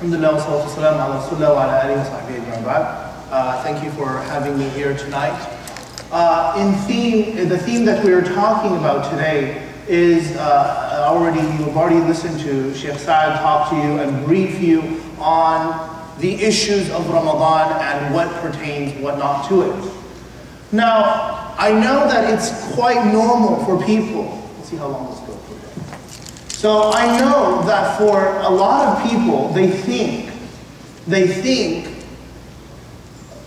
Alhamdulillah, wa sallam ala rasulullah wa ala alihi wa sahbihi ajma'in. Thank you for having me here tonight. The theme that we are talking about today is, you've already listened to Sheikh Sa'ad talk to you and brief you on the issues of Ramadan and what pertains, what not to it. Now, I know that it's quite normal for people, let's see how long this goes. So I know that for a lot of people, they think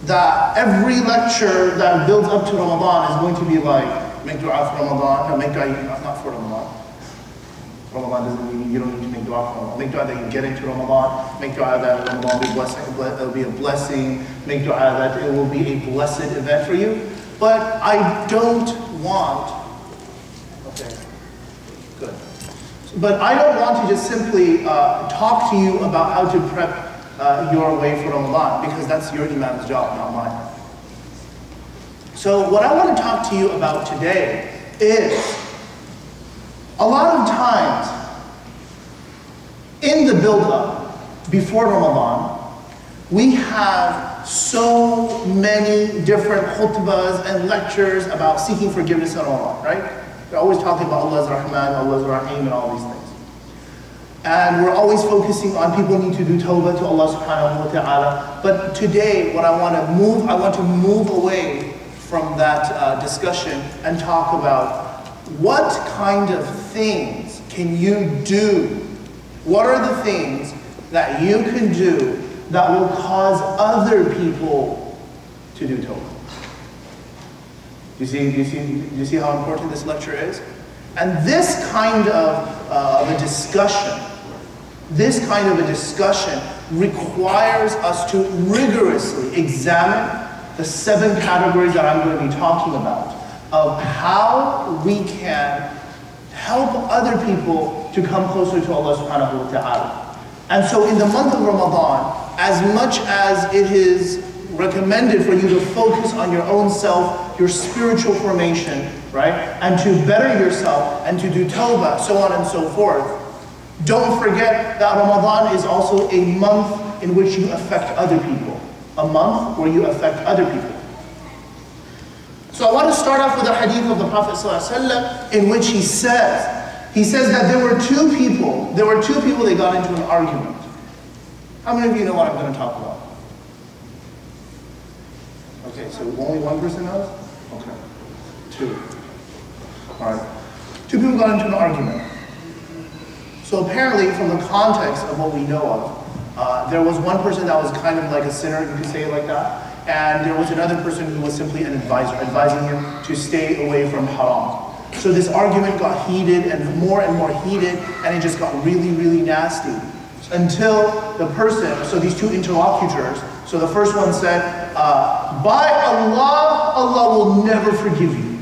that every lecture that builds up to Ramadan is going to be like, make dua for Ramadan, no, make dua not for Ramadan. Ramadan doesn't mean you don't need to make dua for Ramadan. Make dua that you get into Ramadan, make dua that Ramadan will be a blessing, make dua that it will be a blessed event for you. But I don't want, okay, good. But I don't want to just simply talk to you about how to prep your way for Ramadan, because that's your Imam's job, not mine. So what I want to talk to you about today is, a lot of times in the build-up before Ramadan, we have so many different khutbahs and lectures about seeking forgiveness in Ramadan, right? We're always talking about Allah's Rahman, Allah's Rahim, and all these things. And we're always focusing on people need to do Tawbah to Allah subhanahu wa ta'ala. But today, what I want to move away from that discussion and talk about what kind of things can you do? What are the things that you can do that will cause other people to do Tawbah? Do you see how important this lecture is? And this kind of a discussion, requires us to rigorously examine the 7 categories that I'm going to be talking about, of how we can help other people to come closer to Allah subhanahu wa ta'ala. And so in the month of Ramadan, as much as it is recommended for you to focus on your own self, your spiritual formation, right? And to better yourself and to do tawbah, so on and so forth. Don't forget that Ramadan is also a month in which you affect other people. A month where you affect other people. So I want to start off with a hadith of the Prophet ﷺ in which he says that there were two people that got into an argument. How many of you know what I'm going to talk about? Okay, so only one person knows? Okay. Two. All right. Two people got into an argument. So apparently, from the context of what we know of, there was one person that was kind of like a sinner, you could say it like that, and there was another person who was simply an advisor, advising him to stay away from haram. So this argument got heated and more heated, and it just got really, really nasty. Until the person, so these two interlocutors, so the first one said, by Allah, Allah will never forgive you.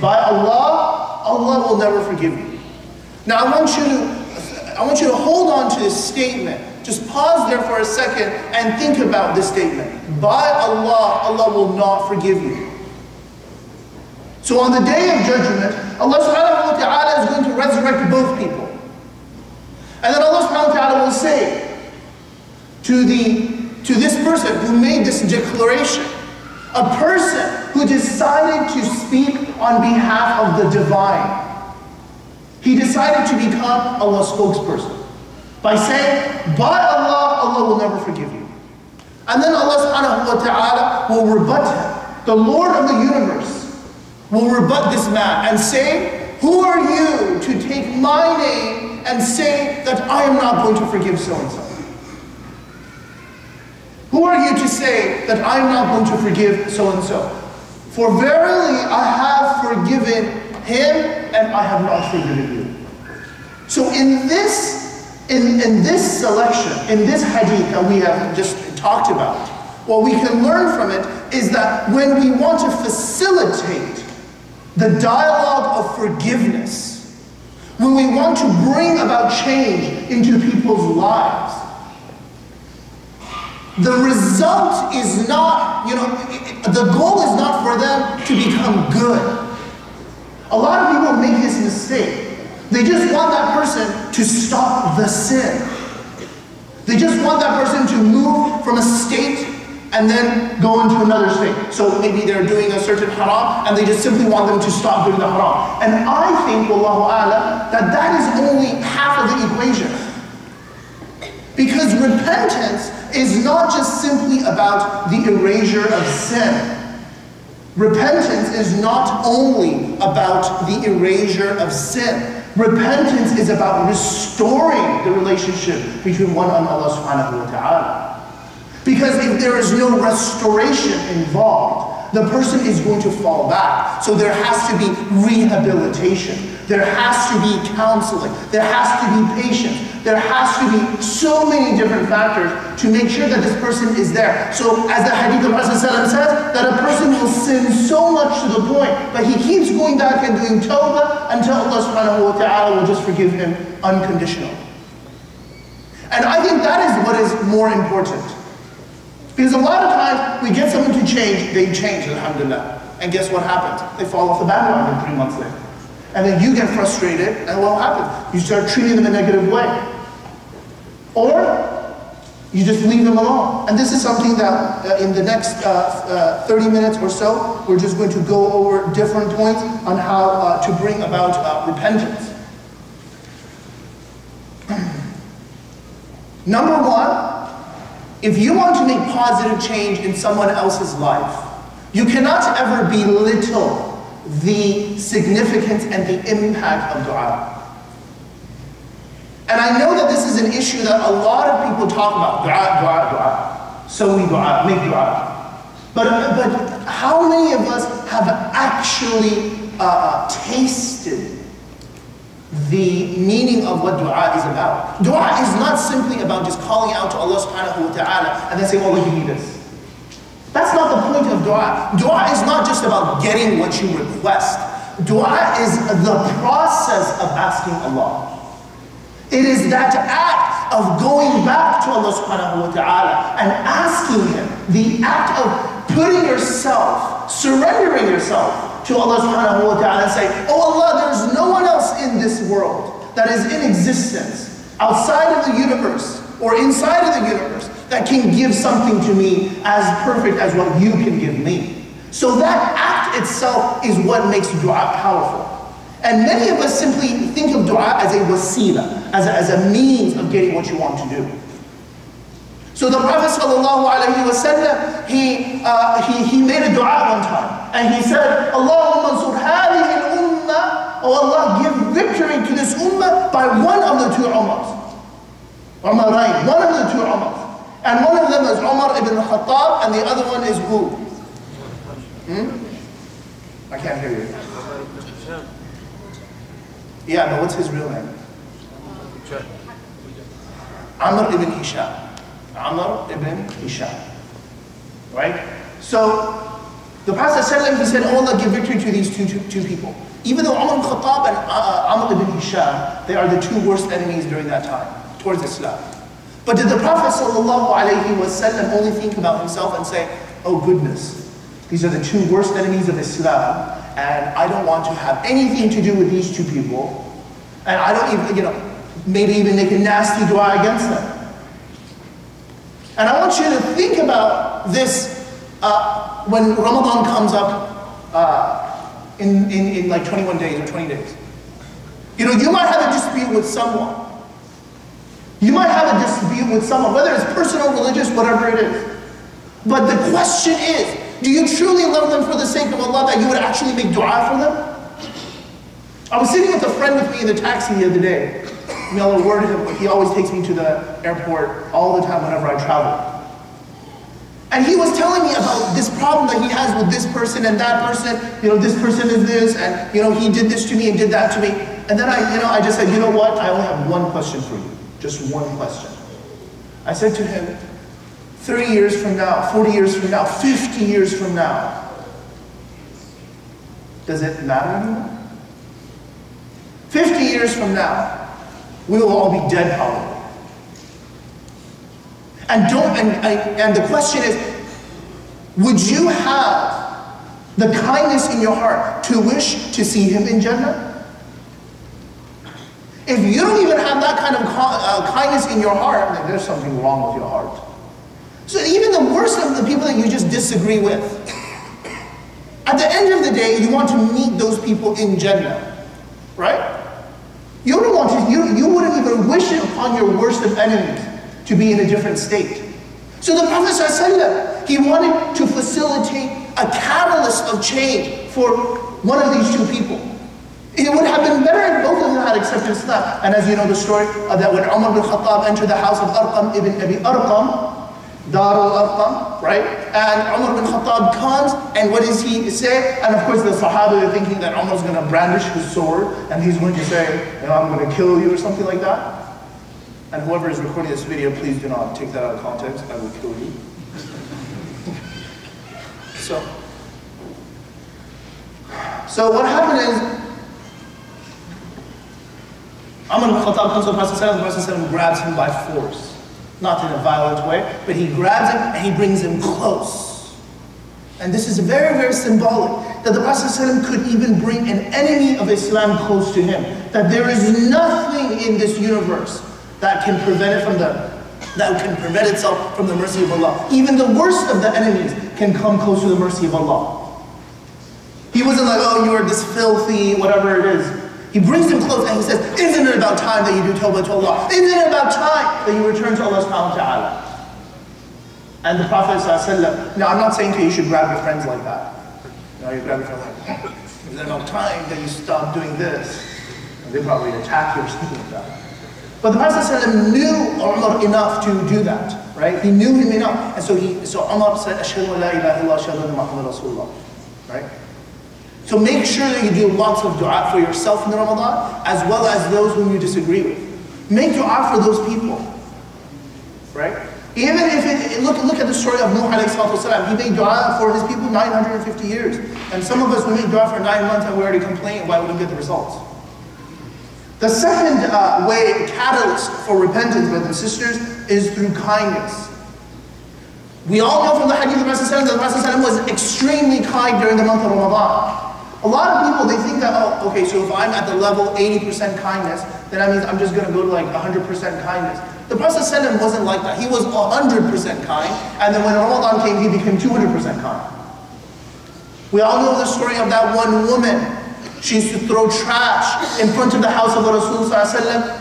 By Allah, Allah will never forgive you. Now I want you to hold on to this statement. Just pause there for a second and think about this statement. By Allah, Allah will not forgive you. So on the day of judgment, Allah subhanahu wa ta'ala is going to resurrect both people. And then Allah subhanahu wa ta'ala will say to this person who made this declaration, a person who decided to speak on behalf of the divine. He decided to become Allah's spokesperson by saying, by Allah, Allah will never forgive you. And then Allah subhanahu wa ta'ala will rebut him. The Lord of the universe will rebut this man and say, who are you to take my name and say that I am not going to forgive so-and-so? Who are you to say that I am not going to forgive so-and-so? For verily I have forgiven him and I have not forgiven you. So in this selection, in this hadith that we have just talked about, what we can learn from it is that when we want to facilitate the dialogue of forgiveness, when we want to bring about change into people's lives, the result is not, the goal is not for them to become good. A lot of people make this mistake. They just want that person to stop the sin. They just want that person to move from a state and then go into another state. So maybe they're doing a certain haram and they just simply want them to stop doing the haram. And I think, wallahu a'lam, that is only half of the equation. Because repentance is not just simply about the erasure of sin. Repentance is not only about the erasure of sin. Repentance is about restoring the relationship between one and Allah subhanahu wa ta'ala. Because if there is no restoration involved, the person is going to fall back. So there has to be rehabilitation. There has to be counseling. There has to be patience. There has to be so many different factors to make sure that this person is there. So as the hadith of Rasulullah says, that a person will sin so much to the point that he keeps going back and doing tawbah until Allah subhanahu wa ta'ala will just forgive him unconditional. And I think that is what is more important. Because a lot of times we get someone to change, they change, alhamdulillah. And guess what happens? They fall off the bandwagon 3 months later. And then you get frustrated, and what happens? You start treating them in a negative way. Or you just leave them alone. And this is something that in the next 30 minutes or so, we're just going to go over different points on how to bring about repentance. Number one, if you want to make positive change in someone else's life, you cannot ever belittle the significance and the impact of du'a. And I know that this is an issue that a lot of people talk about. Du'a, du'a, du'a. So we du'a, make du'a. But how many of us have actually tasted the meaning of what du'a is about? Du'a is not simply about just calling out to Allah subhanahu wa ta'ala and then saying, oh, we need this. That's not the point of dua. Dua is not just about getting what you request. Dua is the process of asking Allah. It is that act of going back to Allah subhanahu wa ta'ala and asking Him. The act of putting yourself, surrendering yourself to Allah subhanahu wa ta'ala and say, oh Allah, there's no one else in this world that is in existence outside of the universe or inside of the universe that can give something to me as perfect as what you can give me. So that act itself is what makes dua powerful. And many of us simply think of dua as a wasila, as a means of getting what you want to do. So the Prophet ﷺ, he made a dua one time, and he said, Allahumma ansur hadhihi al-ummah, oh Allah, give victory to this ummah by one of the two Umars. One of the two Umars. And one of them is Umar ibn Khattab, and the other one is who? I can't hear you. Yeah, but what's his real name? Amr ibn Isha. Amr ibn Isha. Right? So, the Prophet ﷺ, he said, oh Allah, give victory to these two people. Even though Umar ibn Khattab and Amr ibn Isha, they are the two worst enemies during that time, towards Islam. But did the Prophet ﷺ only think about himself and say, oh goodness, these are the two worst enemies of Islam, and I don't want to have anything to do with these two people, and I don't even, maybe even make a nasty dua against them. And I want you to think about this when Ramadan comes up in like 21 days or 20 days. You might have a dispute with someone. You might have a dispute with someone, whether it's personal, religious, whatever it is. But the question is, do you truly love them for the sake of Allah that you would actually make dua for them? I was sitting with a friend with me in the taxi the other day. May Allah reward him, but he always takes me to the airport all the time whenever I travel. And he was telling me about this problem that he has with this person and that person. This person is this, and he did this to me and did that to me. And then I just said, you know what? I only have one question for you. Just one question. I said to him, 30 years from now, 40 years from now, 50 years from now, does it matter anymore? 50 years from now, we will all be dead probably. And the question is, would you have the kindness in your heart to wish to see him in Jannah? If you don't even have that kind of kindness in your heart, then there's something wrong with your heart. So even the worst of the people that you just disagree with, at the end of the day, you want to meet those people in Jannah, right? You don't want to, you wouldn't even wish it upon your worst of enemies to be in a different state. So the Prophet ﷺ, he wanted to facilitate a catalyst of change for one of these two people. It would have been better if both of them had accepted Islam. And as you know the story of that when Umar ibn Khattab entered the house of Arqam ibn Abi Arqam, Dar al-Arqam, right? And Umar ibn Khattab comes, and what does he say? And of course the Sahaba are thinking that Umar's going to brandish his sword, and he's going to say, you know, I'm going to kill you or something like that. And whoever is recording this video, please do not take that out of context. I will kill you. So what happened is, Amr ibn Khattab comes to the Prophet and the Prophet grabs him by force. Not in a violent way, but he grabs him and he brings him close. And this is very, very symbolic, that the Prophet could even bring an enemy of Islam close to him. That there is nothing in this universe that can prevent it from itself from the mercy of Allah. Even the worst of the enemies can come close to the mercy of Allah. He wasn't like, oh, you are this filthy, whatever it is. He brings him close and he says, isn't it about time that you do Tawbah to Allah? Isn't it about time that you return to Allah subhanahu wa ta'ala? And the Prophet ﷺ, now I'm not saying to you, you should grab your friends like that. No, you grab your friends like that. Is it about time that you stop doing this? And they probably attack you or something like that. But the Prophet ﷺ knew Umar enough to do that, right? He knew him enough. And so Umar said, Ashhadu an la ilaha illallah, ashhadu anna Muhammadan Rasulullah, right? So make sure that you do lots of dua for yourself in the Ramadan, as well as those whom you disagree with. Make dua for those people, right? Even if look at the story of Nuh alayhi salatu wasalam. He made dua for his people 950 years. And some of us, we make dua for 9 months and we already complain why we don't get the results. The second way, catalyst for repentance, brothers and sisters, is through kindness. We all know from the hadith of the Prophet that the Prophet was extremely kind during the month of Ramadan. A lot of people, they think that, oh, okay, so if I'm at the level 80% kindness, then that means I'm just going to go to like 100% kindness. The Prophet wasn't like that. He was 100% kind, and then when Ramadan came, he became 200% kind. We all know the story of that one woman. She used to throw trash in front of the house of the Rasul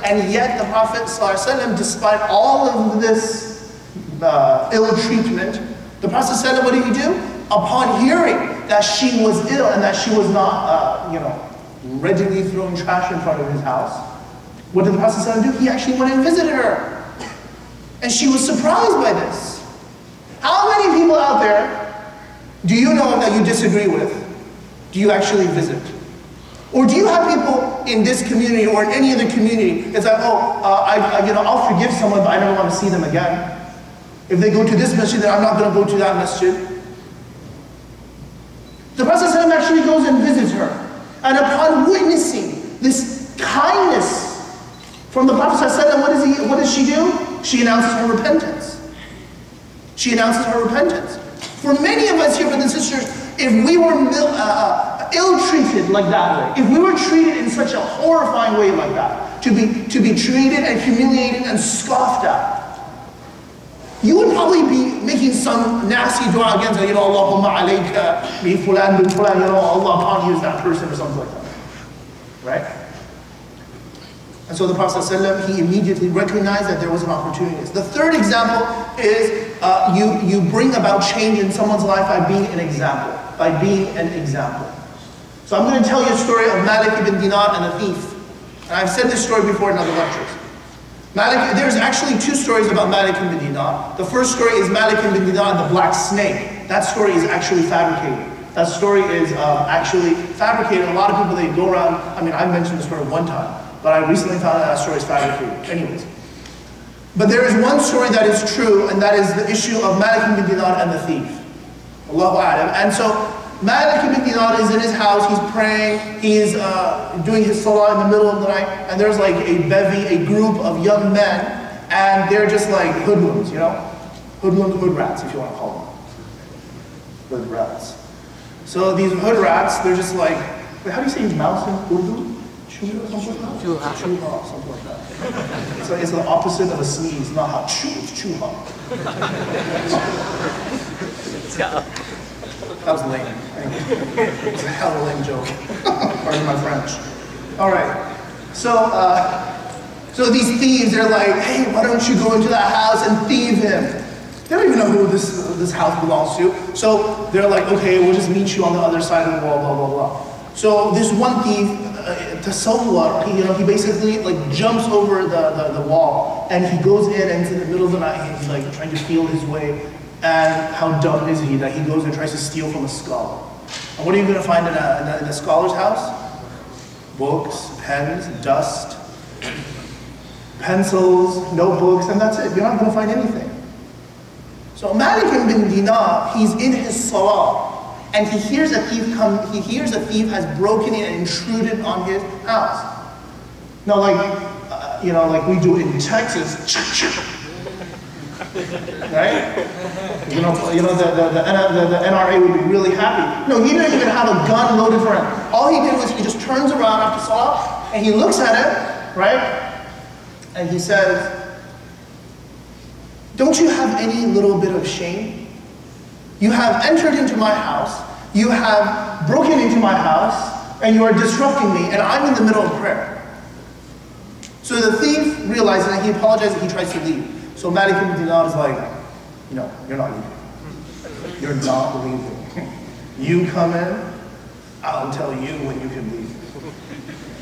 and yet the Prophet, despite all of this ill treatment, the Prophet what did he do? Upon hearing that she was ill and that she was not, readily throwing trash in front of his house, what did the Prophet do? He actually went and visited her. And she was surprised by this. How many people out there do you know that you disagree with? Do you actually visit? Or do you have people in this community or in any other community that's like, oh, I'll forgive someone, but I don't want to see them again. If they go to this masjid, then I'm not going to go to that masjid. The Prophet actually goes and visits her. And upon witnessing this kindness from the Prophet, what does she do? She announces her repentance. She announces her repentance. For many of us here, brothers and sisters, if we were ill-treated like that way, if we were treated in such a horrifying way like that, to be treated and humiliated and scoffed at, you would probably be making some nasty dua against, Allahumma alayka bi fulan bin fulan, Allah can't use that person or something like that, right? And so the Prophet ﷺ, he immediately recognized that there was an opportunity. The third example is you bring about change in someone's life by being an example, So I'm going to tell you a story of Malik ibn Dinar and a thief. And I've said this story before in other lectures. Malik, there's actually two stories about Malik ibn Dinar. The first story is Malik ibn Dinar and the black snake. That story is actually fabricated. That story is actually fabricated. A lot of people, they go around, I mentioned this story one time, but I recently found out that story is fabricated. Anyways. But there is one story that is true, and that is the issue of Malik ibn Dinar and the thief. Allahu A'lam. And so, Malik ibn Dinar is in his house, he's praying, he's doing his salah in the middle of the night, and there's like a bevy, a group of young men, and they're just like hoodlums, Hoodlums, hood rats, if you want to call them. Hood rats. So these hood rats, they're just like, how do you say mouse in Urdu? Shuha. So it's the opposite of a sneeze, not how chu, it's chuha. That was lame. It's a hell of a lame joke. Pardon my French. All right. So these thieves, they're like, hey, why don't you go into that house and thieve him? They don't even know who this house belongs to. So they're like, okay, we'll just meet you on the other side of the wall, blah, blah, blah. So this one thief, Tasawwr, he basically like jumps over the wall and he goes in and in the middle of the night, he's like trying to feel his way. And how dumb is he that he goes and tries to steal from a scholar? And what are you gonna find in a scholar's house? Books, pens, dust, pencils, notebooks, and that's it. You're not gonna find anything. So Malik ibn Dinar, he's in his salah, and he hears a thief come, he hears a thief has broken in and intruded on his house. Now like, like we do in Texas, right? The NRA would be really happy. No, he didn't even have a gun loaded for him. All he did was he just turns around after salah, and he looks at it, right? And he says, don't you have any little bit of shame? You have entered into my house, you have broken into my house, and you are disrupting me, and I'm in the middle of prayer. So the thief realizes that he apologizes and he tries to leave. So Malik ibn Dinar is like, no, you're not leaving. You're not leaving. You come in, I'll tell you when you can leave.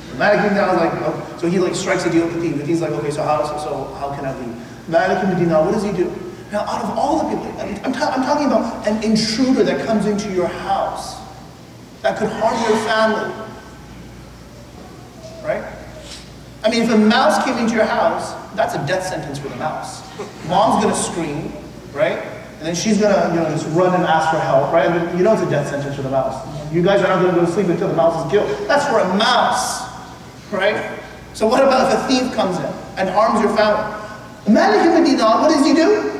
So Malik ibn Dinar is like, oh. So he like strikes a deal with the thief, and he's like, okay, so how can I leave? Malik ibn Dinar, what does he do? Now, out of all the people, I'm talking about an intruder that comes into your house, that could harm your family, right? I mean, if a mouse came into your house, that's a death sentence for the mouse. Mom's gonna scream, right? And then she's gonna just run and ask for help, right? I mean, it's a death sentence for the mouse. You guys are not gonna go to sleep until the mouse is killed. That's for a mouse, right? So what about if a thief comes in and harms your family? Malik ibn Dinar, what does he do?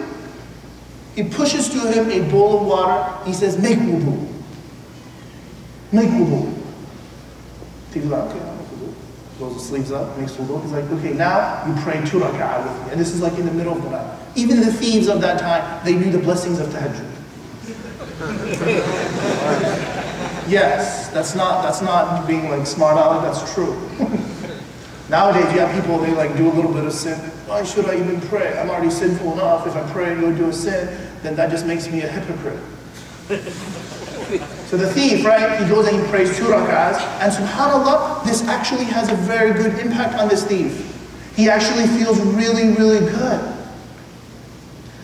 He pushes to him a bowl of water. He says, make wudu. Make wudu. He's like, okay, I'll make wudu. Rolls his sleeves up, makes wudu. He's like, okay, now you pray 2 rak'ah with me. And this is like in the middle of the night. Even the thieves of that time, they knew the blessings of tahajjud. Yes, that's not being like smart aleck, that's true. Nowadays, you have people, they like do a little bit of sin. Why should I even pray? I'm already sinful enough. If I pray and go do a sin, then that just makes me a hypocrite. So the thief, right, he goes and he prays 2 rak'ahs. And subhanAllah, this actually has a very good impact on this thief. He actually feels really, really good.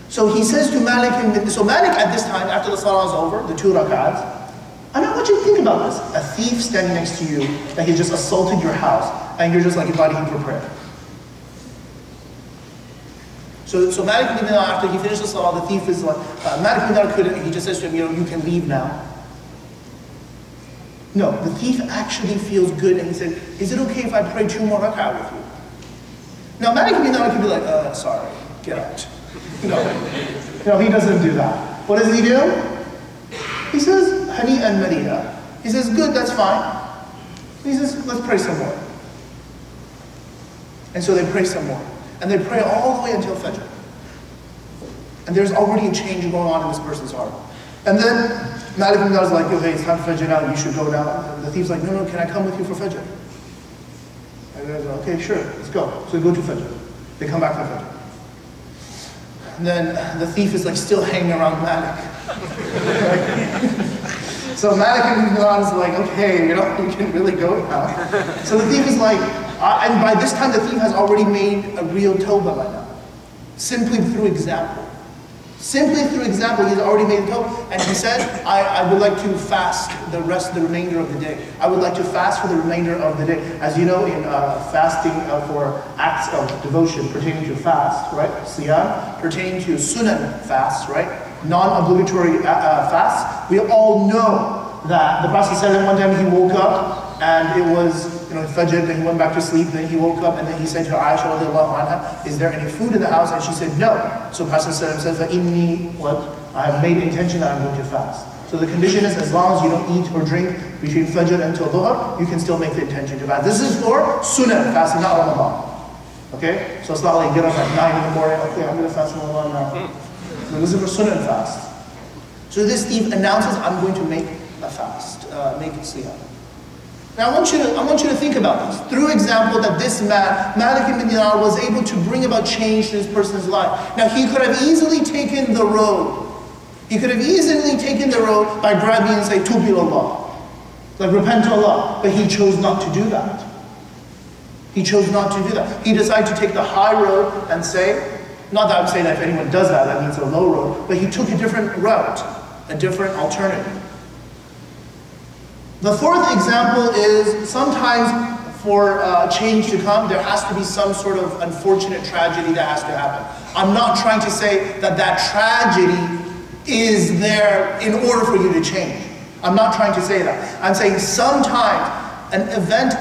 So he says to Malik, so Malik at this time, after the salah is over, the 2 rak'ahs, I mean, what do you think about this? A thief standing next to you, that he just assaulted your house, and you're just like inviting him for prayer. So Malik ibn Dinar, after he finishes the salah, the thief is like, Malik ibn Dinar couldn't, he just says to him, you can leave now. No, the thief actually feels good, and he said, is it okay if I pray 2 more rak'ah with you? Now, Malik ibn Dinar could be like, sorry, get out. No, he doesn't do that. What does he do? He says, Hani and Maria. He says, good, that's fine. He says, let's pray some more. And so they pray some more. And they pray all the way until Fajr. And there's already a change going on in this person's heart. And then Malik ibn Dinar is like, okay, it's time for Fajr now, you should go now. And the thief's like, no, can I come with you for Fajr? And they're like, okay, sure, let's go. So they go to Fajr. They come back from Fajr. And then the thief is like still hanging around Malik. So Malik ibn Dinar is like, okay, you can really go now. So the thief is like, and by this time the thief has already made a real tawbah by now. Simply through example. Simply through example, he's already made a tawbah. And he said, I would like to fast the remainder of the day. I would like to fast for the remainder of the day. As you know, in fasting for acts of devotion pertaining to fast, right? Siyam, pertaining to sunnah fast, right? Non-obligatory fasts. We all know that the Prophet said that one time he woke up and it was Fajr, then he went back to sleep, then he woke up and then he said to Aisha radiallahu anha, is there any food in the house? And she said no. So Prophet says that I have made intention that I'm going to fast. So the condition is, as long as you don't eat or drink between Fajr and Tawbah, you can still make the intention to fast. This is for Sunnah fasting, not Ramadan. Okay? So it's not like get up at 9 in the morning, okay, I'm going to fast Ramadan now. So this is for Sunnah fast. So this Eve announces, I'm going to make a fast, make Siyam. Now I want you to think about this. Through example that this man, Malik ibn Dinar, was able to bring about change to this person's life. Now he could have easily taken the road. He could have easily taken the road by grabbing and say, Tubi Allah, like repent to Allah. But he chose not to do that. He chose not to do that. He decided to take the high road and say, not that I'm saying that if anyone does that, that means a low road, but he took a different route, a different alternative. The fourth example is sometimes for change to come, there has to be some sort of unfortunate tragedy that has to happen. I'm not trying to say that that tragedy is there in order for you to change. I'm not trying to say that. I'm saying sometimes an event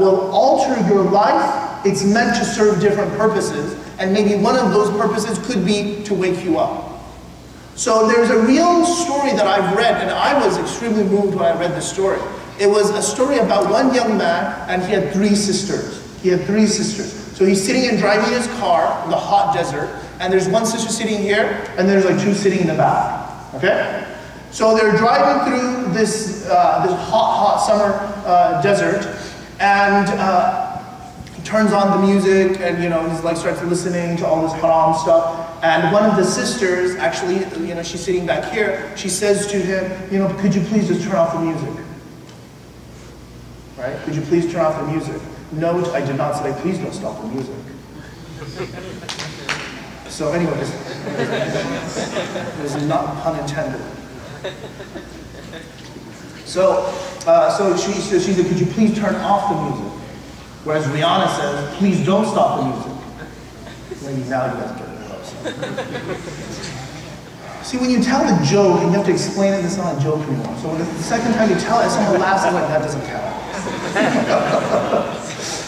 will alter your life. It's meant to serve different purposes, and maybe one of those purposes could be to wake you up. So there's a real story that I've read, and I was extremely moved when I read this story. It was a story about one young man, and he had three sisters. He had three sisters. So he's sitting and driving his car in the hot desert, and there's one sister sitting here, and there's like two sitting in the back, okay? So they're driving through this, this hot summer desert, and he turns on the music, and you know, he's like starts listening to all this haram stuff. And one of the sisters, actually, you know, she's sitting back here. She says to him, you know, could you please just turn off the music? Right? Could you please turn off the music? Note, I did not say, please don't stop the music. So, anyways, there's not pun intended. So she said, could you please turn off the music? Whereas Rihanna says, please don't stop the music. Maybe now you guys get it. See, when you tell a joke and you have to explain it, it's not a joke anymore. So when the second time you tell it, someone laughs and like, that doesn't count.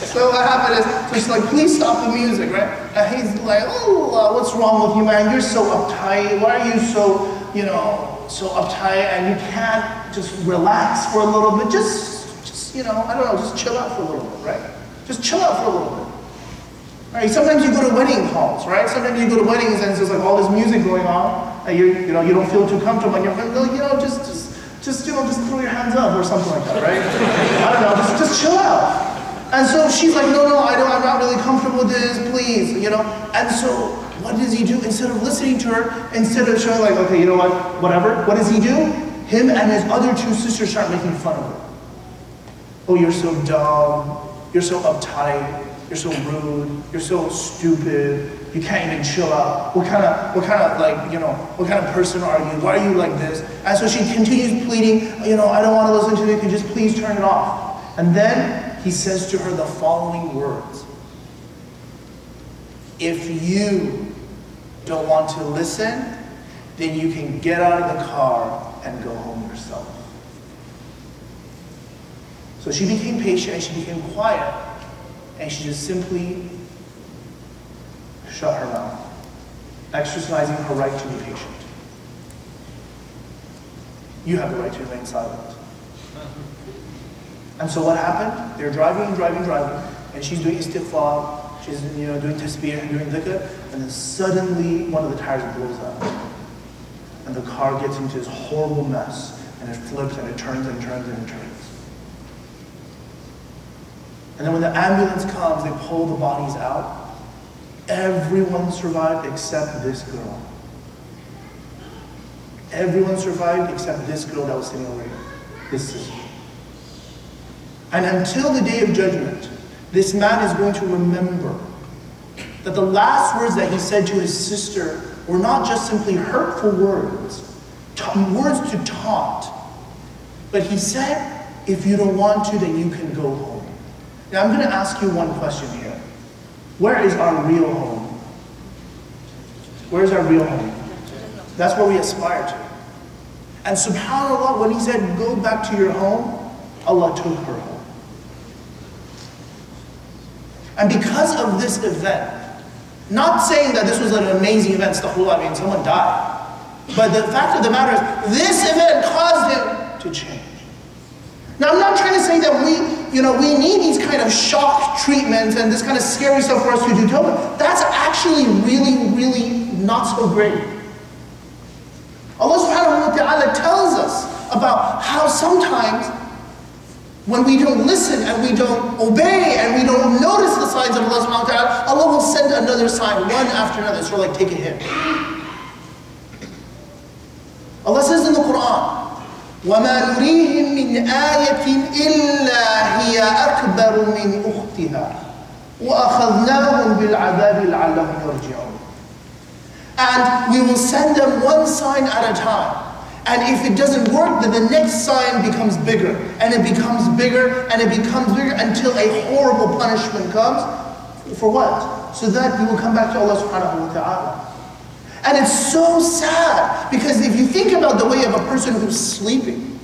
So what happened is, so she's like, please stop the music, right? And he's like, oh, what's wrong with you, man? You're so uptight. Why are you so, you know, so uptight, and you can't just relax for a little bit, just you know, I don't know, just chill out for a little bit, right? Just chill out for a little bit. Right? Sometimes you go to wedding halls, right? Sometimes you go to weddings and there's like all this music going on, and you know, you don't feel too comfortable, and you're like, you know, just you know, just throw your hands up or something like that, right? I don't know, just chill out. And so she's like, no, I'm not really comfortable with this, please, you know. And so what does he do? Instead of listening to her, instead of showing like, okay, you know what, whatever, what does he do? Him and his other two sisters start making fun of her. Oh, you're so dumb, you're so uptight, you're so rude, you're so stupid, you can't even chill out. What kind of like, you know, what kind of person are you? Why are you like this? And so she continues pleading, you know, I don't want to listen to it, could you just please turn it off? And then he says to her the following words. If you don't want to listen, then you can get out of the car and go home yourself. So she became patient and she became quiet, and she just simply shut her mouth, exercising her right to be patient. You have the right to remain silent. And so what happened? They're driving, and she's doing istighfar. She's, you know, doing tasbih, doing dhikr, and then suddenly one of the tires blows out. And the car gets into this horrible mess, and it flips, and it turns, and turns, and turns. And then when the ambulance comes, they pull the bodies out. Everyone survived except this girl. Everyone survived except this girl that was sitting over here, this sister. And until the Day of Judgment, this man is going to remember that the last words that he said to his sister were not just simply hurtful words, words to taunt, but he said, if you don't want to, then you can go home. Now I'm going to ask you one question here. Where is our real home? Where is our real home? That's what we aspire to. And subhanAllah, when he said, go back to your home, Allah took her home. And because of this event, not saying that this was an amazing event, someone died, But the fact of the matter is, this event caused him to change. Now, I'm not trying to say that we need these kind of shock treatments and this kind of scary stuff for us to do tawbah. That's actually really, really not so great. Allah subhanahu wa ta'ala tells us about how sometimes when we don't listen and we don't obey and we don't notice the signs of Allah subhanahu wa ta'ala, Allah will send another sign one after another. So like take a hit. Allah says in the Quran, وَمَا نُرِيهِمْ مِنْ آيَةٍ إِلَّا هِيَ أَكْبَرُ مِنْ أُخْتِهَا وَأَخَذْنَاهُمْ بِالْعَذَابِ لَعَلَّهُمْ يَرْجِعُونَ. And we will send them one sign at a time. And if it doesn't work, then the next sign becomes bigger. And it becomes bigger, and it becomes bigger, until a horrible punishment comes. For what? So that you will come back to Allah subhanahu wa ta'ala. And it's so sad, because if you think about the way of a person who's sleeping,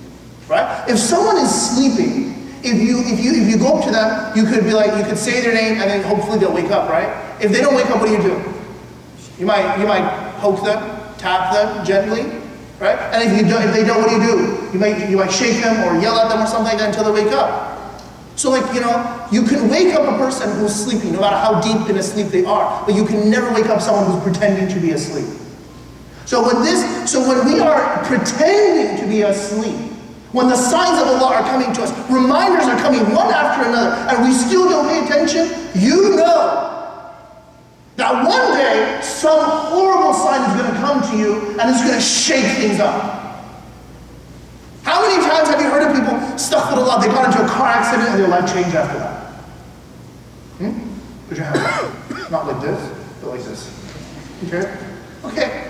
right? If someone is sleeping, if you go up to them, you could be like, you could say their name and then hopefully they'll wake up, right? If they don't wake up, what do? You might poke them, tap them gently, right? And if they don't, what do? You might shake them or yell at them or something like that until they wake up. So like, you can wake up a person who's sleeping, no matter how deep in a sleep they are, but you can never wake up someone who's pretending to be asleep. So when we are pretending to be asleep, when the signs of Allah are coming to us, reminders are coming one after another, and we still don't pay attention, that one day some horrible sign is going to come to you and it's going to shake things up. How many times have you heard of people, astaghfirullah, they got into a car accident and their life changed after that? Put your hand up. Not like this, but like this. Okay.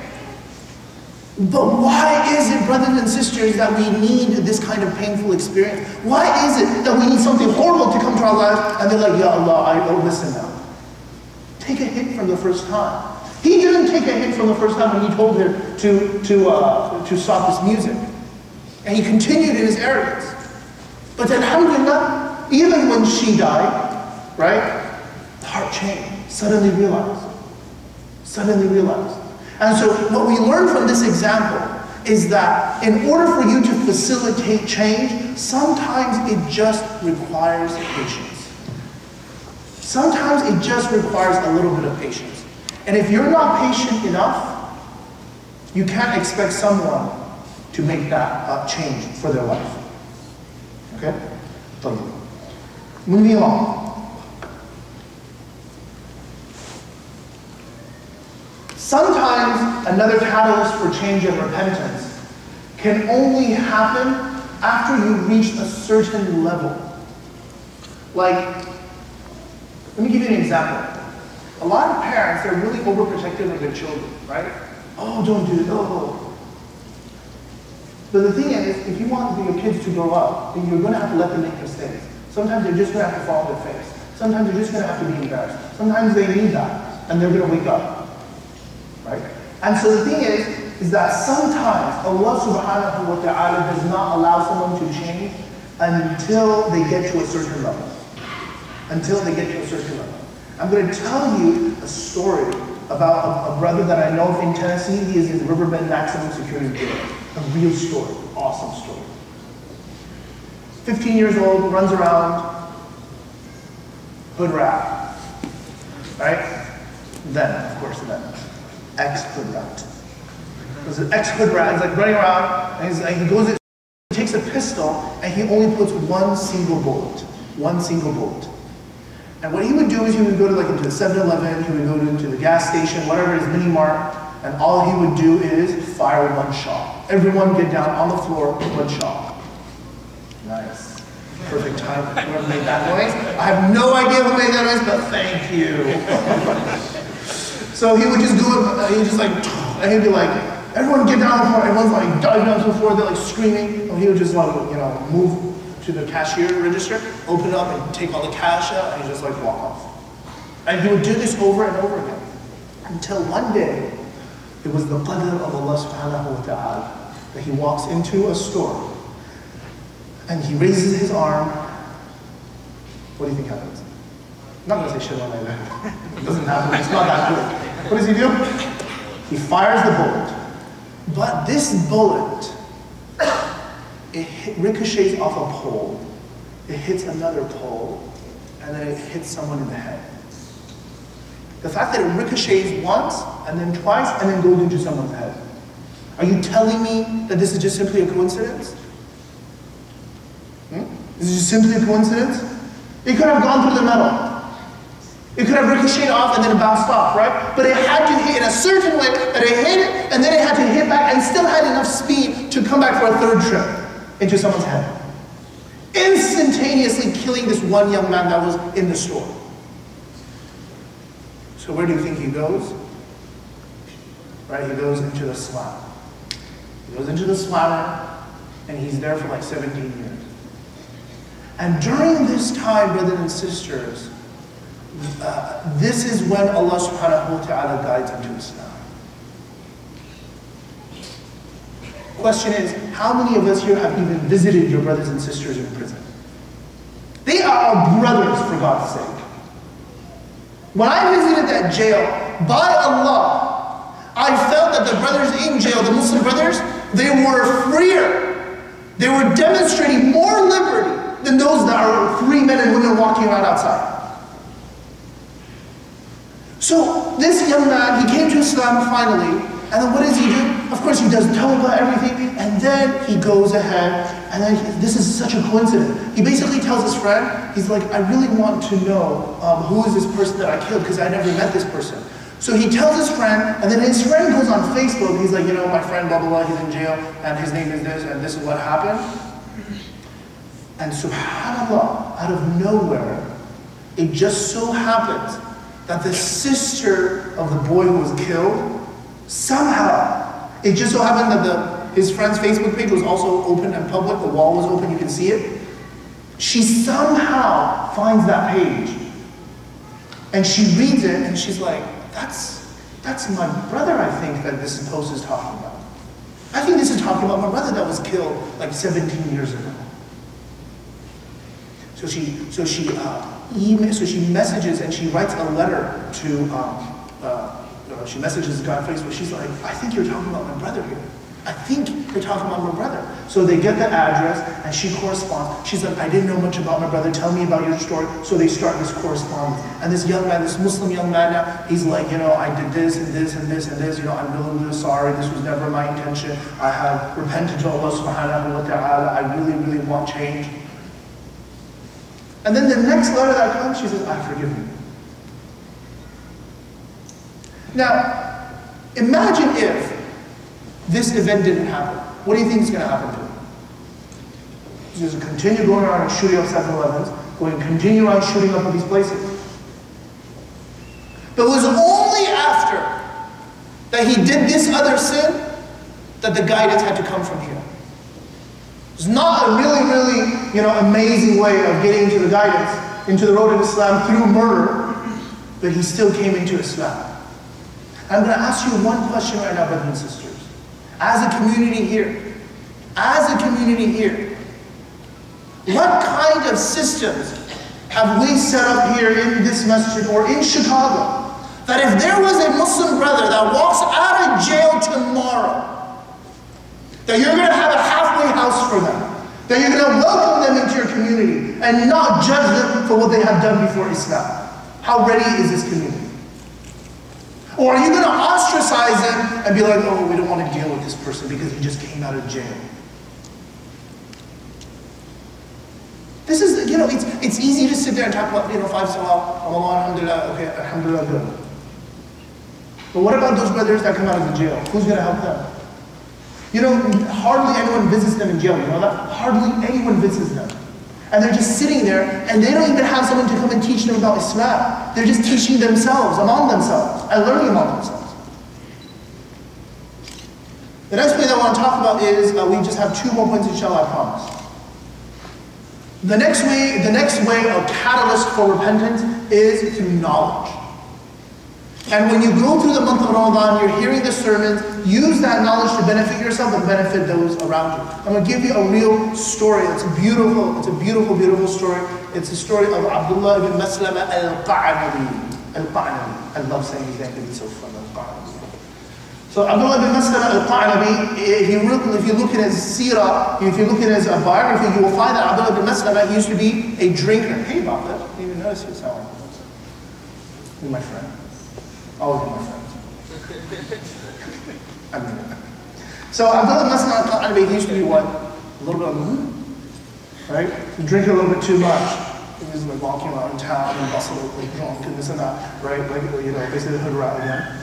But why is it, brothers and sisters, that we need this kind of painful experience? Why is it that we need something horrible to come to our lives and they're like, Ya Allah, I don't listen now? Take a hit from the first time. He didn't take a hit from the first time when he told her to stop his music. And he continued in his arrogance. But alhamdulillah, even when she died, right, the heart changed, suddenly realized. And so what we learn from this example is that in order for you to facilitate change, sometimes it just requires patience. Sometimes it just requires a little bit of patience. And if you're not patient enough, you can't expect someone to make that change for their life. Okay? Moving along. Sometimes another catalyst for change and repentance can only happen after you reach a certain level. Like, let me give you an example. A lot of parents are really overprotective of their children, right? Oh, don't do it. Oh. But the thing is, if you want your kids to grow up, then you're going to have to let them make mistakes. Sometimes they're just going to have to fall on their face. Sometimes they're just going to have to be embarrassed. Sometimes they need that, and they're going to wake up. Right? And so the thing is that sometimes Allah subhanahu wa ta'ala does not allow someone to change until they get to a certain level. I'm going to tell you a story about a brother that I know of in Tennessee. He is in Riverbend maximum security jail. A real story, awesome story. 15 years old, runs around, hood rat, right? Then, of course, ex-hood rat. Because an ex-hood rat is like running around, and he goes in, he takes a pistol, and he only puts one single bullet. And what he would do is he would go to into the 7-Eleven, he would go into the gas station, whatever it is, mini mart, and all he would do is fire one shot. Everyone get down on the floor, one shot. Nice. Perfect time. Whoever made that noise. I have no idea who made that noise, but thank you. So he would just do it, he would just like, and he'd be like, everyone get down on the floor. Everyone's like diving down to the floor, they're like screaming. And he would just like, move to the cashier register, open it up and take all the cash out, and he just like walk off. And he would do this over and over again. Until one day, it was the qadr of Allah subhanahu wa ta'ala that he walks into a store and he raises his arm. What do you think happens? I'm not going to say shit on either. It doesn't happen. It's not that good. What does he do? He fires the bullet. But this bullet, it ricochets off a pole, it hits another pole, and then it hits someone in the head. The fact that it ricochets once, and then twice, and then goes into someone's head. Are you telling me that this is just simply a coincidence? This is just simply a coincidence? It could have gone through the metal. It could have ricocheted off and then bounced off, right? But it had to hit in a certain way, that it hit it, and then it had to hit back and still had enough speed to come back for a third trip into someone's head. Instantaneously killing this one young man that was in the store. So where do you think he goes? Right, he goes into the slum. He goes into the slum, and he's there for like 17 years. And during this time, brothers and sisters, this is when Allah subhanahu wa ta'ala guides into Islam. Question is, how many of us here have even visited your brothers and sisters in prison? They are our brothers, for God's sake. When I visited that jail, by Allah, I felt that the brothers in jail, the Muslim brothers, they were freer. They were demonstrating more liberty than those that are free men and women walking around outside. So this young man, he came to Islam finally, and then what does he do? Of course he does Tawbah, everything, and then he goes ahead, and then this is such a coincidence. He basically tells his friend, he's like, I really want to know who is this person that I killed, because I never met this person. So he tells his friend, and then his friend goes on Facebook, he's like, you know, my friend, blah, blah, blah, he's in jail, and his name is this, and this is what happened. And subhanAllah, out of nowhere, it just so happens that the sister of the boy who was killed, somehow, it just so happened that his friend's Facebook page was also open and public, the wall was open, you can see it. She somehow finds that page. And she reads it and she's like, that's my brother, I think, that this post is talking about. I think this is talking about my brother that was killed like 17 years ago. So she messages and she writes a letter to, she messages the guy on Facebook, she's like, I think you're talking about my brother here. I think you're talking about my brother. So they get the address and she corresponds. She's like, I didn't know much about my brother, tell me about your story. So they start this correspondence. And this young man, this Muslim young man now, he's like, you know, I did this and this and this and this, you know, I'm really, really sorry, this was never my intention. I have repented to Allah subhanahu wa ta'ala, I really, really want change. And then the next letter that comes, she says, I forgive you. Now, imagine if this event didn't happen. What do you think is going to happen to him? He's going to continue going around and shooting up 7-Elevens, going to continue on shooting up all these places. But it was only after that he did this other sin that the guidance had to come from here. It's not a really, really, you know, amazing way of getting into the guidance, into the road of Islam through murder, but he still came into Islam. I'm going to ask you one question right now, brothers and sisters. As a community here, what kind of systems have we set up here in this masjid or in Chicago, that if there was a Muslim brother that walks out of jail tomorrow, that you're going to have a halfway house for them, that you're going to welcome them into your community and not judge them for what they have done before Islam? How ready is this community? Or are you going to ostracize them and be like, oh, we don't want to deal with this person because he just came out of jail? This is, you know, it's easy to sit there and talk about, you know, 5 salah, Ramadan, alhamdulillah, okay, alhamdulillah, good. But what about those brothers that come out of the jail? Who's going to help them? You know, hardly anyone visits them in jail, you know that? Hardly anyone visits them. And they're just sitting there, and they don't even have someone to come and teach them about Islam. They're just teaching themselves, among themselves, and learning among themselves. The next thing I want to talk about is, we just have 2 more points, inshallah, I promise. The next way of catalyst for repentance is through knowledge. And when you go through the month of Ramadan, you're hearing the sermons, use that knowledge to benefit yourself and benefit those around you. I'm going to give you a real story. It's a beautiful story. It's the story of Abdullah ibn Maslama al-Qa'nabi. I love saying his name because it's so fun, al-Qa'nabi. So Abdullah ibn Maslama al-Qa'nabi, if you look at his seerah, if you look at his biography, you will find that Abdullah ibn Maslama used to be a drinker. Hey, Baba, I didn't even notice you. How you're my friend. Always my friend. I mean, so Abdullah ibn Maslama al-Qa'nabi used to be what? A little bit of moon, right? You drink a little bit too much. He was like walking around town and bustle, like drunk and this and that, right? Like, you know, basically the hood rat again.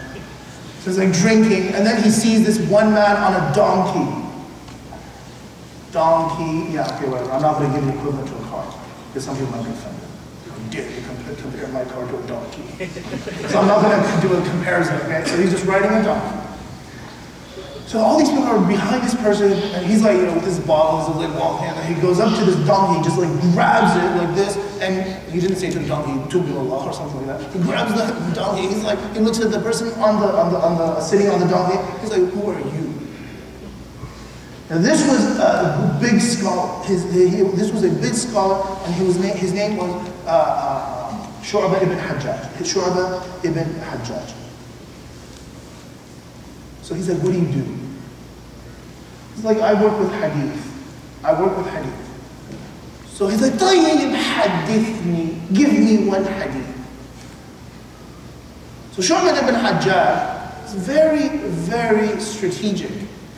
So he's like drinking, and then he sees this one man on a donkey. Donkey, yeah, okay, whatever. I'm not going to give the equivalent to a car, because some people might be offended. How dare you compare my car to a donkey? So I'm not going to do a comparison, okay? So he's just riding a donkey. So all these people are behind this person, and he's like, you know, with his bottles of like wall handle, he goes up to this donkey, just like grabs it like this, and he didn't say to the donkey, "Tubillah" or something like that. He grabs the donkey, he's like, he looks at the person on the sitting on the donkey, he's like, "Who are you?" Now this was a big scholar. This was a big scholar, and his name was Shu'bah ibn al-Hajjaj. Shu'bah ibn al-Hajjaj. So he said, "What do you do?" He's like, "I work with hadith. I work with hadith." So he's like, "Give me one hadith." So Shu'bah ibn al-Hajjaj is very, very strategic.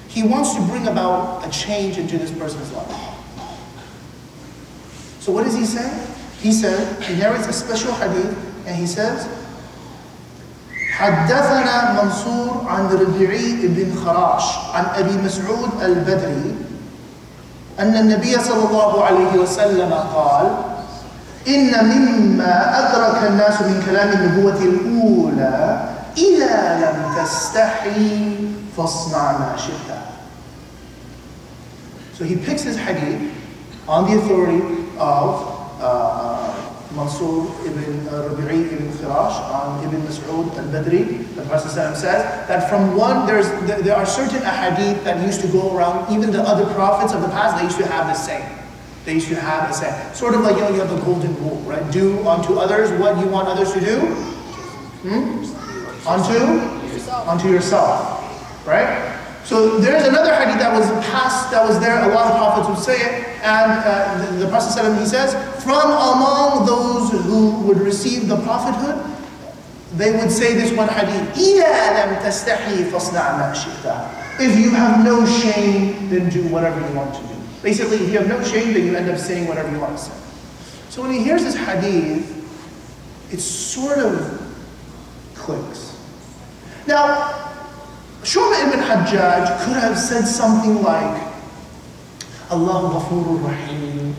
He wants to bring about a change into this person's life. So what does he say? He narrates a special hadith, and he says, حدثنا منصور عن ربيعي بن خراش عن أبي مسعود البدري أن النبي صلى الله عليه وسلم قال إن مما أدرك الناس من كلام النبوة الأولى إذا لم تستحي فاصنع ما شئت. So he picks his hadith on the authority of Mansur ibn Rabi'i ibn Khirash on Ibn Mas'ud al-Badri. The Prophet says that from one, there are certain ahadith that used to go around. Even the other prophets of the past, they used to have the same. They used to have the same. Sort of like, you know, you have the golden rule, right? Do unto others what you want others to do. Unto yourself, right? So there's another hadith that was passed, that was there, a lot of prophets would say it, and the Prophet ﷺ, he says, from among those who would receive the prophethood, they would say this one hadith, if you have no shame, then do whatever you want to do. Basically, if you have no shame, then you end up saying whatever you want to say. So when he hears this hadith, it sort of clicks. Now, Shu'bah ibn al-Hajjaj could have said something like, Allahu Ghafurur Rahim.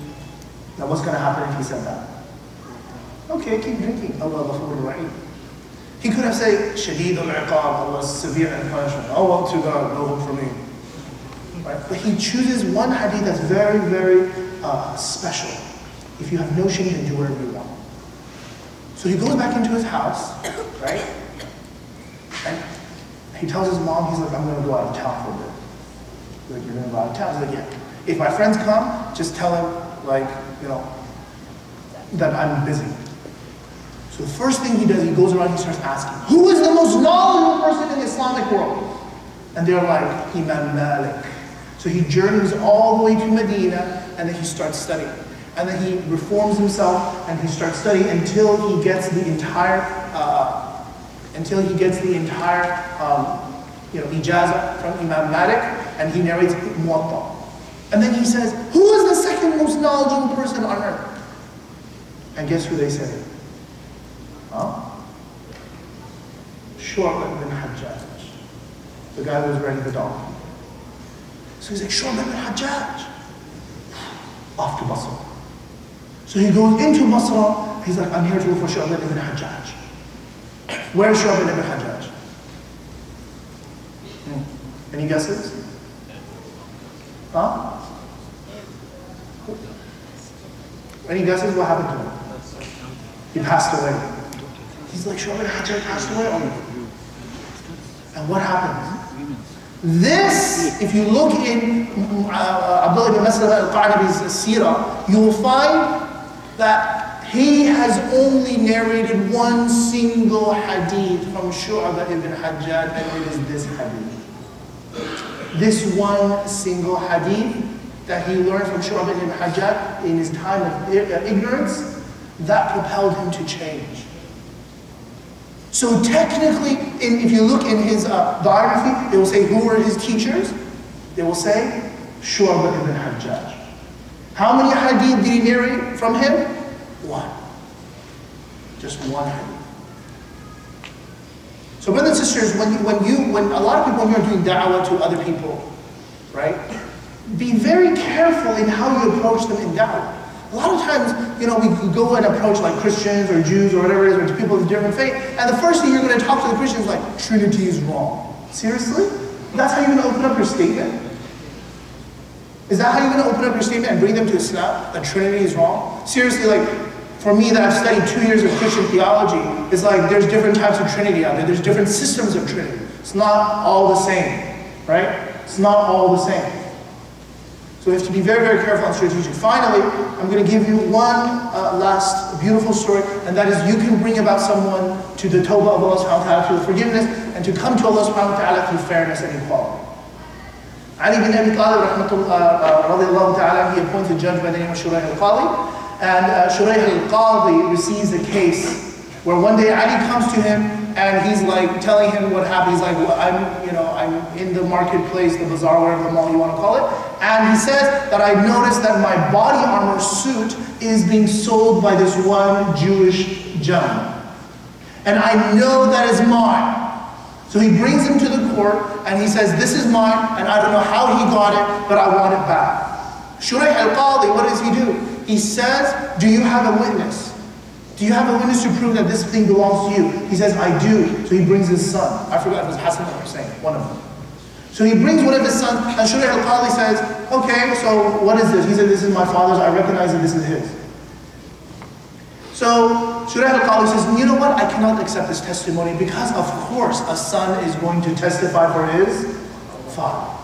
Now what's going to happen if he said that? Okay, keep drinking. Allahu Ghafurur Rahim. He could have said, Shadeed al-Iqab, Allah severe in punishment. Oh, well to God, no hope for me. Right? But he chooses one hadith that's very, very special. If you have no shame, then do whatever you want. So he goes back into his house, right? And he tells his mom, he's like, I'm going to go out of town for a bit. He's like, you're going to go out of town? He's like, yeah. If my friends come, just tell them, like, you know, that I'm busy. So the first thing he does, he goes around and he starts asking, who is the most knowledgeable person in the Islamic world? And they're like, Imam Malik. So he journeys all the way to Medina, and then he starts studying. And then he reforms himself, and he starts studying until he gets the entire ijazah from Imam Malik, and he narrates Mu'atta. And then he says, who is the second most knowledgeable person on earth? And guess who they said? Shu'bah ibn al-Hajjaj. The guy who was riding the donkey. So he's like, Shu'bah ibn al-Hajjaj. Off to Basra. So he goes into Basra, he's like, I'm here to look for Shu'bah ibn al-Hajjaj. Where's Shu'bah ibn al-Hajjaj? Any guesses? Any guesses what happened to him? He passed away. He's like, Shu'bah ibn al-Hajjaj passed away on you. And what happened? This, if you look in Abdullah ibn Mas'ud al-Qa'nabi's seerah, you will find that he has only narrated one single hadith from Shu'bah ibn al-Hajjaj, and it is this hadith. This one single hadith that he learned from Shu'bah ibn al-Hajjaj in his time of ignorance, that propelled him to change. So technically, if you look in his biography, it will say, who were his teachers? They will say, Shu'bah ibn al-Hajjaj. How many hadith did he narrate from him? One. Just one hadith. So brothers and sisters, when a lot of people, when you're doing da'wah to other people, right? Be very careful in how you approach them in da'wah. A lot of times, you know, we go and approach like Christians or Jews or whatever it is, or people of different faith, and the first thing you're going to talk to the Christians is like, Trinity is wrong. Seriously? That's how you're going to open up your statement? Is that how you're going to open up your statement and bring them to Islam? That Trinity is wrong? Seriously, like, for me that I've studied 2 years of Christian theology, it's like there's different types of Trinity out there. There's different systems of Trinity. It's not all the same, right? It's not all the same. So we have to be very, very careful and strategic. Finally, I'm going to give you one last beautiful story, and that is you can bring about someone to the Tawbah of Allah subhanahu wa ta'ala through forgiveness, and to come to Allah subhanahu wa ta'ala through fairness and equality. Ali ibn Abi Talib, radiallahu ta'ala, he appointed a judge by the name of Shurayh al-Qadi. And Shurayh al-Qadi receives a case where one day Ali comes to him and he's like telling him what happened. He's like, well, I'm in the marketplace, the bazaar, whatever the mall you want to call it. And he says that I noticed that my body armor suit is being sold by this one Jewish gentleman. And I know that is mine. So he brings him to the court and he says, this is mine, and I don't know how he got it, but I want it back. Shurayh al-Qadi, what does he do? He says, do you have a witness? Do you have a witness to prove that this thing belongs to you? He says, I do. So he brings his son. I forgot if it was Hassan or Hussain, one of them. So he brings one of his sons, and Shurayh al-Qadi says, okay, so what is this? He said, this is my father's, I recognize that this is his. So Shurayh al-Qadi says, you know what, I cannot accept this testimony because of course a son is going to testify for his father.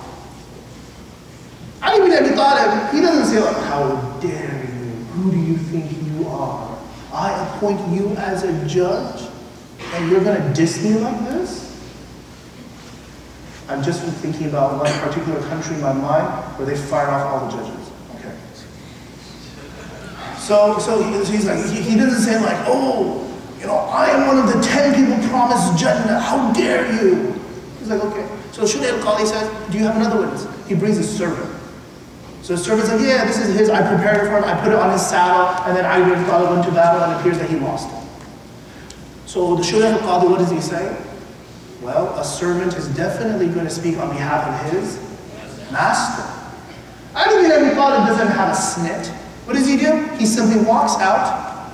Ali ibn Abi Talib, he doesn't say like, how dare you, who do you think you are? I appoint you as a judge and you're going to diss me like this? I've just been thinking about one particular country in my mind where they fire off all the judges. So he's like, he doesn't say like, oh, you know, I am one of the 10 people promised Jannah, how dare you? He's like, okay. So Shurayh al-Qadi says, do you have another witness? He brings his servant. So his servant's like, yeah, this is his, I prepared it for him, I put it on his saddle, and then I would follow him to battle, and it appears that he lost it. So the Shurayh al-Qadi, what does he say? Well, a servant is definitely going to speak on behalf of his master. I mean, every father doesn't have a snit. What does he do? He simply walks out.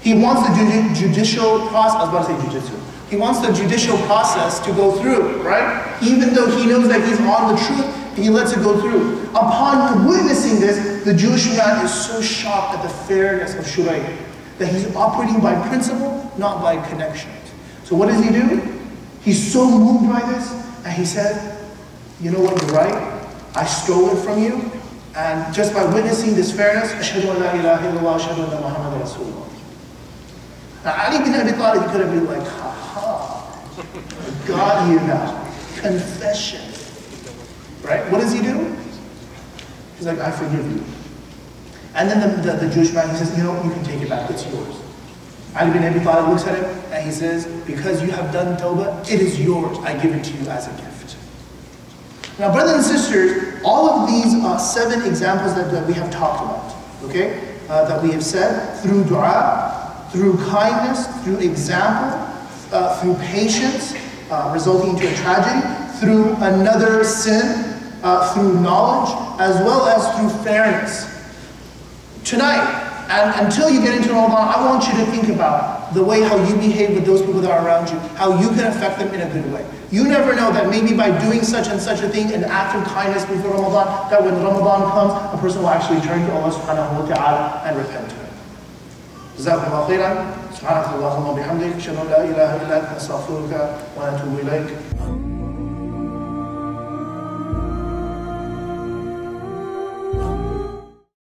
He wants the judicial process, I was about to say judicial. He wants the judicial process to go through, right? Even though he knows that he's on the truth, he lets it go through. Upon witnessing this, the Jewish man is so shocked at the fairness of Shurayh, that he's operating by principle, not by connection. So what does he do? He's so moved by this, and he said, you know what, you're right, I stole it from you, and just by witnessing this fairness, ashhadu an la ilaha illallah, ashhadu anna Muhammadan Rasulullah. Now Ali ibn Abi Talib could have been like, ha-ha, I got you now, confession. Right? What does he do? He's like, I forgive you. And then the Jewish man, he says, you know, you can take it back, it's yours. Ali ibn Abi Talib looks at him and he says, because you have done Tawbah, it is yours, I give it to you as a gift. Now, brothers and sisters, all of these are 7 examples that we have talked about, okay? That we have said through dua, through kindness, through example, through patience, resulting into a tragedy, through another sin, through knowledge, as well as through fairness. Tonight, and until you get into Ramadan, I want you to think about the way how you behave with those people that are around you, how you can affect them in a good way. You never know that maybe by doing such and such a thing, an act of kindness before Ramadan, that when Ramadan comes, a person will actually turn to Allah subhanahu wa ta'ala and repent to Him. Jazakumullah khairan. Subhanakallahumma bihamdik. Shana la ilaha illa anta astaghfiruka wa atubu ilayk.